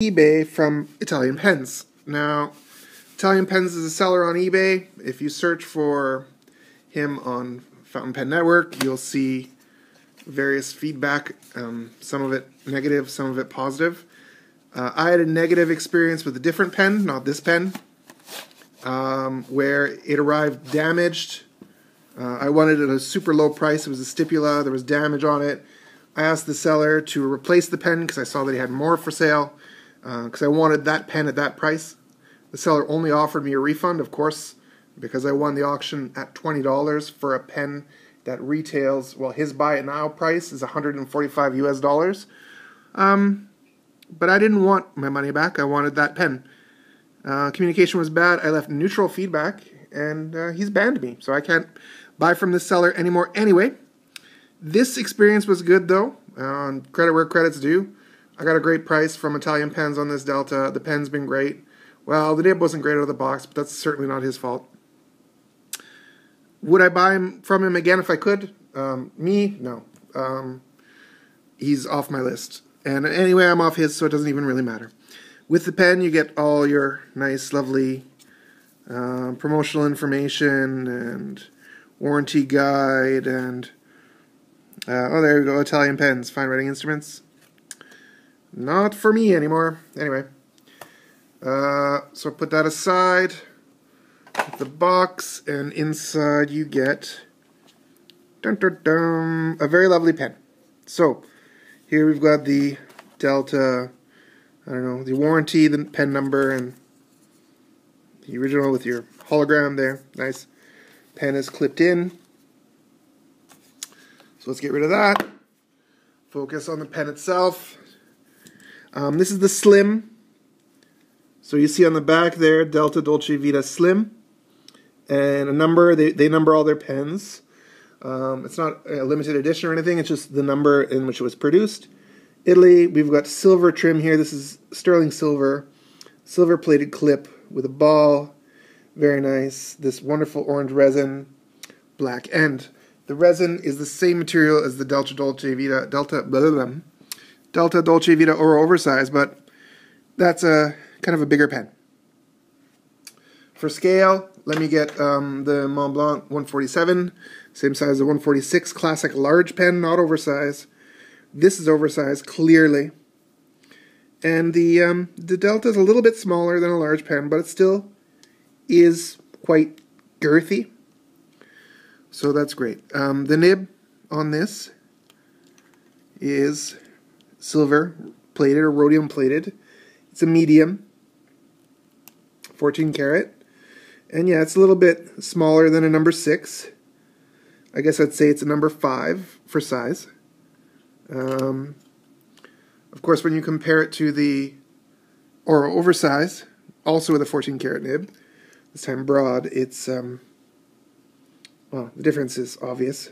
eBay from Italian Pens. Now, Italian Pens is a seller on eBay. If you search for him on Fountain Pen Network, you'll see various feedback, some of it negative, some of it positive. I had a negative experience with a different pen, not this pen, where it arrived damaged. I wanted it at a super low price. It was a Stipula. There was damage on it. I asked the seller to replace the pen because I saw that he had more for sale because I wanted that pen at that price. The seller only offered me a refund, of course, because I won the auction at $20 for a pen that retails, well, his buy it now price is $145 US. But I didn't want my money back. I wanted that pen. Communication was bad. I left neutral feedback, and he's banned me, so I can't buy from this seller anymore anyway. This experience was good, though. Credit where credit's due. I got a great price from Italian Pens on this Delta. The pen's been great. Well, the nib wasn't great out of the box, but that's certainly not his fault. Would I buy him from him again if I could? Me? No. He's off my list. And anyway, I'm off his, so it doesn't even really matter. With the pen, you get all your nice, lovely promotional information and warranty guide and... oh, there we go, Italian Pens, fine writing instruments. Not for me anymore. Anyway, so put that aside. The box, and inside you get a very lovely pen. So here we've got the Delta, I don't know, the warranty, the pen number, and the original with your hologram there. Nice. Pen is clipped in. So let's get rid of that. Focus on the pen itself. This is the Slim. So you see on the back there, Delta Dolcevita Slim. And a number, they number all their pens. It's not a limited edition or anything, it's just the number in which it was produced. Italy, we've got silver trim here. This is sterling silver. Silver-plated clip with a ball. Very nice. This wonderful orange resin. Black end. The resin is the same material as the Delta Dolcevita Oro Oversize, but that's a kind of a bigger pen. For scale, let me get the Mont Blanc 147, same size as the 146, classic large pen, not oversized. This is oversized, clearly. And the Delta is a little bit smaller than a large pen, but it still is quite girthy. So that's great. The nib on this is silver-plated or rhodium-plated. It's a medium, 14 karat. And yeah, it's a little bit smaller than a number 6. I guess I'd say it's a number 5 for size. Of course, when you compare it to the Oro Oversize, also with a 14 karat nib, this time broad, it's, well, the difference is obvious.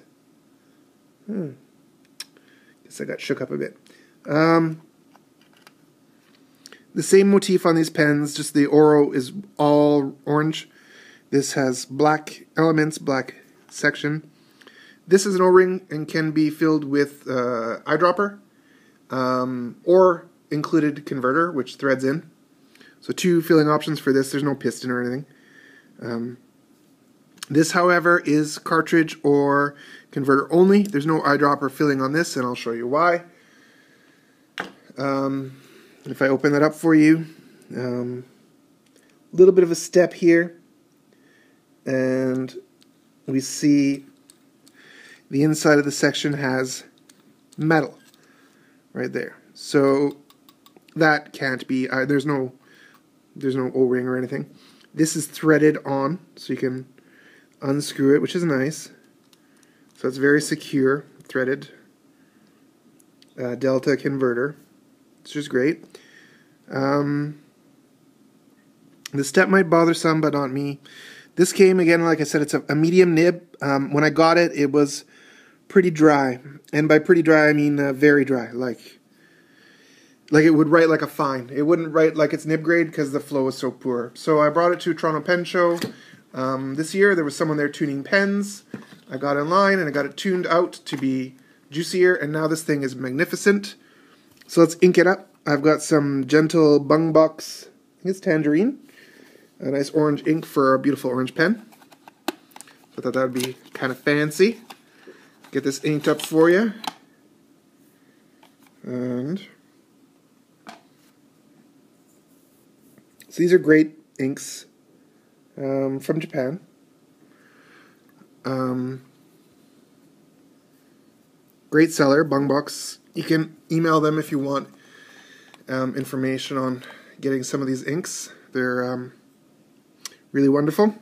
Guess I got shook up a bit. The same motif on these pens, just the Oro is all orange. This has black elements, black section. This is an O-ring and can be filled with eyedropper or included converter, which threads in. So two filling options for this. There's no piston or anything. This, however, is cartridge or converter only. There's no eyedropper filling on this, and I'll show you why. If I open that up for you, a little bit of a step here, and we see the inside of the section has metal right there. So that can't be. There's no O-ring or anything. This is threaded on, so you can unscrew it, which is nice. So it's very secure, threaded Delta converter. It's just great. The step might bother some, but not me. This came, again, like I said, it's a medium nib. When I got it, it was pretty dry. And by pretty dry, I mean very dry. Like it would write like a fine. It wouldn't write like its nib grade because the flow was so poor. So I brought it to Toronto Pen Show this year. There was someone there tuning pens. I got online and I got it tuned out to be juicier. And now this thing is magnificent. So let's ink it up I've got some Gentle Bungbox, I think it's Tangerine, a nice orange ink for a beautiful orange pen. I thought that would be kind of fancy. Get this inked up for you. And so these are great inks from Japan. Great seller, Bungbox. You can email them if you want information on getting some of these inks. They're really wonderful.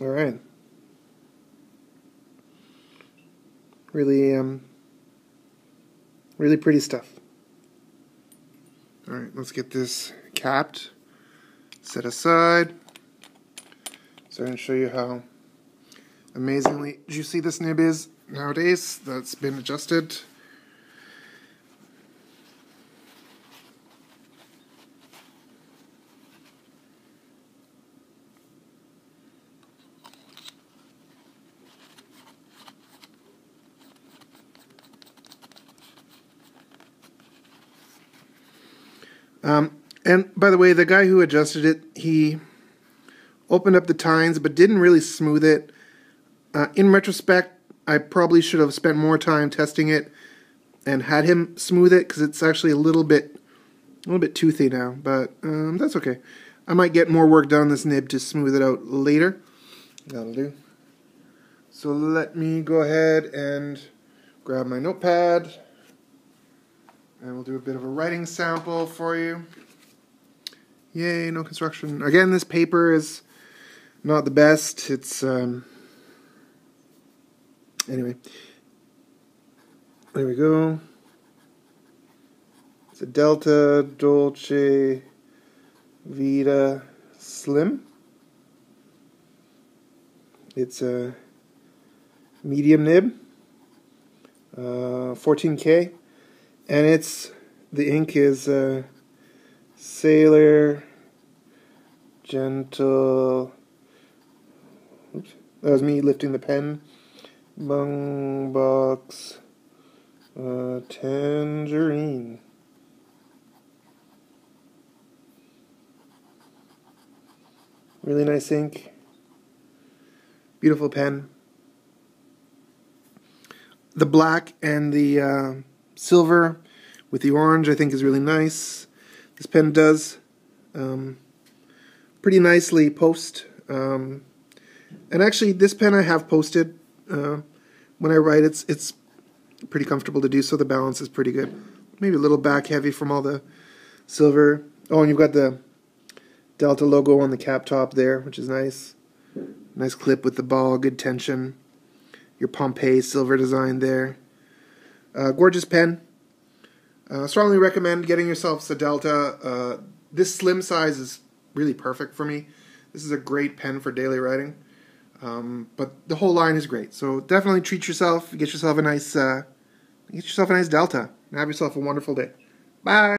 All right. Really, really pretty stuff. All right, let's get this capped, set aside. So I'm going to show you how amazingly juicy this nib is nowadays. That's been adjusted. And by the way, the guy who adjusted it, he opened up the tines but didn't really smooth it. In retrospect, I probably should have spent more time testing it and had him smooth it, because it's actually a little bit toothy now, but that's okay. I might get more work done on this nib to smooth it out later. That'll do. So let me go ahead and grab my notepad. And we'll do a bit of a writing sample for you. Yay, no construction. Again, this paper is not the best. It's, anyway. There we go. It's a Delta Dolcevita Slim. It's a medium nib, 14K. And the ink is Sailor Gentle. Oops, that was me lifting the pen. Bungbox Tangerine. Really nice ink. Beautiful pen. The black and the silver with the orange I think is really nice. This pen does pretty nicely post, and actually this pen I have posted when I write. It's pretty comfortable to do, so the balance is pretty good. Maybe a little back heavy from all the silver. Oh, and you've got the Delta logo on the cap top there, which is nice. Nice clip with the ball, good tension. Your Pompeii silver design there. Gorgeous pen. Strongly recommend getting yourself a Delta. This slim size is really perfect for me. This is a great pen for daily writing. But the whole line is great. So definitely treat yourself. Get yourself a nice Delta. And have yourself a wonderful day. Bye.